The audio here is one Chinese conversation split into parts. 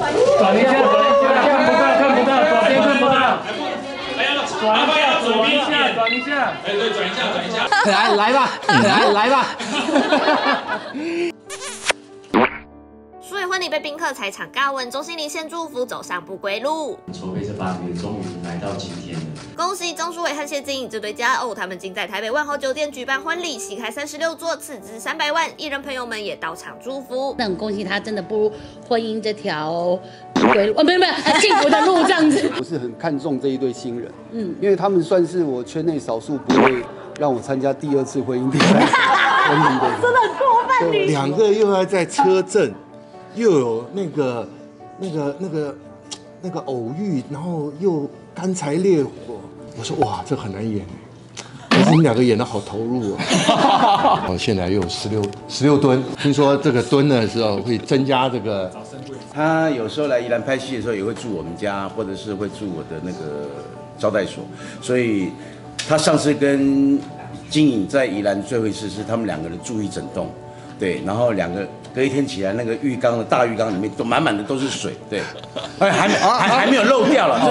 转一圈，看不到，看不到，左边看不到。哎呀，转一下，左边一下，转一下。哎，对，转一下，转一下。来吧。所以婚礼被宾客踩场尬问，钟欣凌先祝福走上不归路。筹备这8个月，终于来到今天了。恭喜钟书伟和谢金颖这对佳偶，他们今在台北万豪酒店举办婚礼，席开36桌，斥资300万，艺人朋友们也到场祝福。那很恭喜他真的步入婚姻这条归路，没有幸福的路这样子。我是很看重这一对新人，因为他们算是我圈内少数不会让我参加第2次婚姻、第3次婚姻的，真的很过分。2个又要在车震。又有那个偶遇，然后又干柴烈火，我说哇，这很难演，可是你们2个演得好投入啊！哦，现在又有16吨，听说这个吨的时候会增加这个。他有时候来宜兰拍戏的时候，也会住我们家，或者是会住我的那个招待所，所以他上次跟金颖在宜兰最后一次是他们2个人住一整栋。对，然后2个隔一天起来，那个浴缸的大浴缸里面都满满的都是水，对，哎还没有漏掉了，这个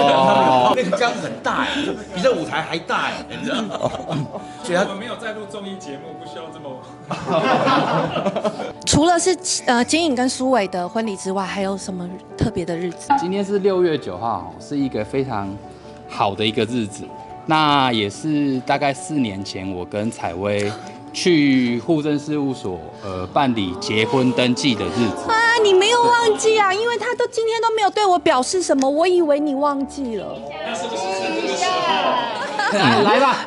那个缸很大，比这舞台还大哎，你知道吗？所以我们没有在录综艺节目，不需要这么。除了是金颖跟苏伟的婚礼之外，还有什么特别的日子？今天是6月9号，是一个非常好的一个日子，那也是大概4年前我跟采薇。去户政事务所办理结婚登记的日子啊，你没有忘记啊？因为他都今天都没有对我表示什么，我以为你忘记了。那是不是这个时候？来吧。